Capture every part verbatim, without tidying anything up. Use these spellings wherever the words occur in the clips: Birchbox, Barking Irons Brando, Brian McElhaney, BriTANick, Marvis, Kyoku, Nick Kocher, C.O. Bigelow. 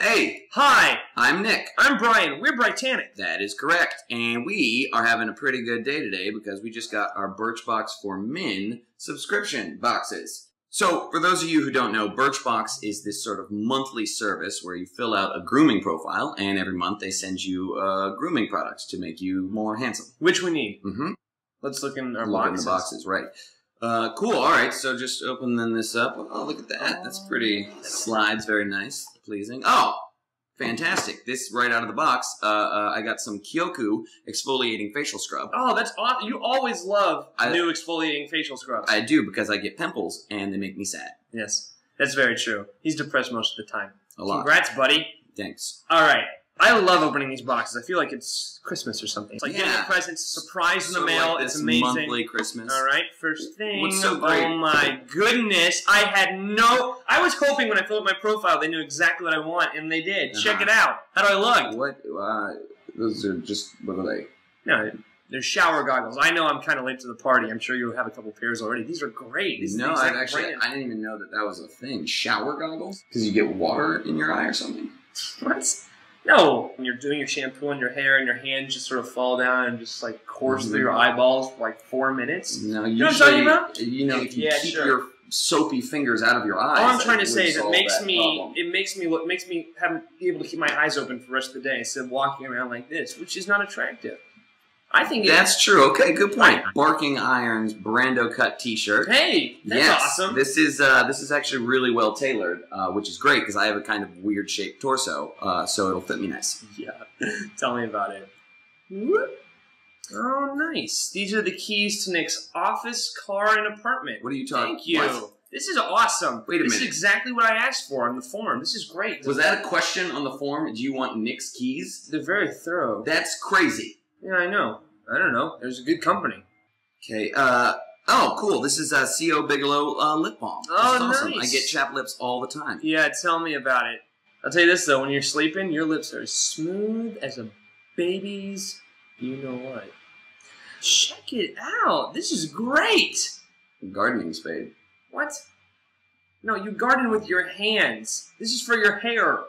Hey! Hi! I'm Nick. I'm Brian. We're BriTANick. That is correct. And we are having a pretty good day today because we just got our Birchbox for Men subscription boxes. So, for those of you who don't know, Birchbox is this sort of monthly service where you fill out a grooming profile and every month they send you uh, grooming products to make you more handsome. Which we need. Mm-hmm. Let's look in our look boxes. In the boxes, right. Uh, cool, alright, so just open then this up. Oh, look at that. That's pretty. Slides, very nice, pleasing. Oh, fantastic. This, right out of the box, uh, uh, I got some Kyoku exfoliating facial scrub. Oh, that's awesome. You always love I, new exfoliating facial scrubs. I do, because I get pimples, and they make me sad. Yes, that's very true. He's depressed most of the time. A lot. Congrats, buddy. Thanks. Alright. I love opening these boxes. I feel like it's Christmas or something. It's like yeah. getting a present, surprise in the mail. Like it's amazing. Monthly Christmas. All right, first thing. What's so great? Oh my goodness! I had no. I was hoping when I filled out my profile, they knew exactly what I want, and they did. Uh-huh. Check it out. How do I look? What? Uh, those are just what are they? No, they're shower goggles. I know I'm kind of late to the party. I'm sure you have a couple pairs already. These are great. These no, I actually brand. I didn't even know that that was a thing. Shower goggles? Because you get water in your eye or something. What? No, when you're doing your shampoo and your hair and your hands just sort of fall down and just like course through your eyeballs for like four minutes. No, you know what I'm talking about? You know, if you yeah, keep sure. your soapy fingers out of your eyes. All I'm trying to say is it makes me, problem. it makes me, what makes me have, be able to keep my eyes open for the rest of the day instead of walking around like this, which is not attractive. I think that's true. Okay, good point. Barking Irons Brando cut T-shirt. Hey, that's yes, awesome. This is uh, this is actually really well tailored, uh, which is great because I have a kind of weird shaped torso, uh, so it'll fit me nice. Yeah, tell me about it. Whoop. Oh, nice. These are the keys to Nick's office, car, and apartment. What are you talking? Thank you. What? This is awesome. Wait a minute. This is exactly what I asked for on the form. This is great. This Was that a question on the form? Do you want Nick's keys? They're very thorough. That's crazy. Yeah, I know. I don't know. There's a good company. Okay. Uh, oh, cool. This is uh, C O Bigelow uh, lip balm. Oh, this is awesome. Nice. I get chapped lips all the time. Yeah, tell me about it. I'll tell you this, though. When you're sleeping, your lips are as smooth as a baby's you-know-what. Check it out. This is great. Gardening spade. What? No, you garden with your hands. This is for your hair.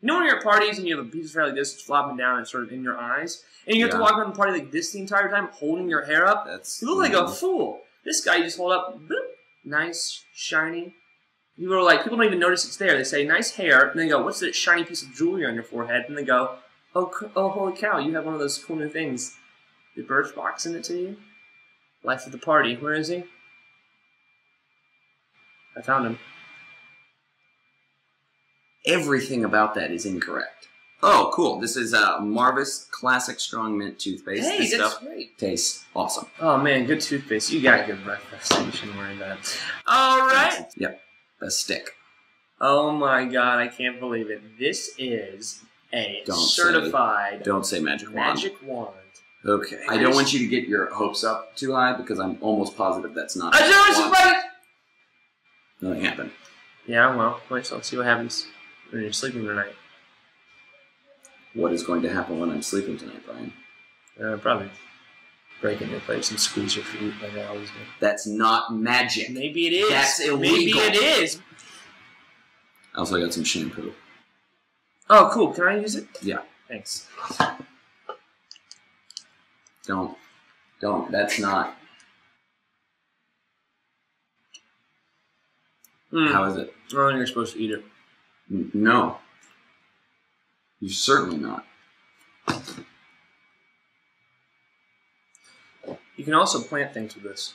You know when you're at parties and you have a piece of hair like this flopping down and sort of in your eyes? And you have yeah. to walk around the party like this the entire time, holding your hair up? That's you look like a fool. This guy, you just hold up, boop, nice, shiny. People are like, people don't even notice it's there. They say, nice hair, and they go, what's that shiny piece of jewelry on your forehead? And they go, oh, oh holy cow, you have one of those cool new things. Did Birchbox send it to you? Life of the party. Where is he? I found him. Everything about that is incorrect. Oh, cool. This is uh, Marvis Classic Strong Mint Toothpaste. Hey, this that's stuff great. Tastes awesome. Oh, man, good toothpaste. You got good breakfast. You shouldn't worry about it. All right. Yep, a stick. Oh, my God. I can't believe it. This is a don't certified say, don't say magic, magic wand. wand. Okay. I don't want you to get your hopes up too high because I'm almost positive that's not I don't wand. Nothing happened. Yeah, well, wait, so let's see what happens when you're sleeping tonight. What is going to happen when I'm sleeping tonight, Brian? Uh, probably break into place and squeeze your feet like I always do. That's not magic. Maybe it is. That's illegal. Maybe it is. I also got some shampoo. Oh, cool. Can I use it? Yeah. Thanks. Don't. Don't. That's not. Mm. How is it? I don't think you're supposed to eat it. No. You're certainly not. You can also plant things with this.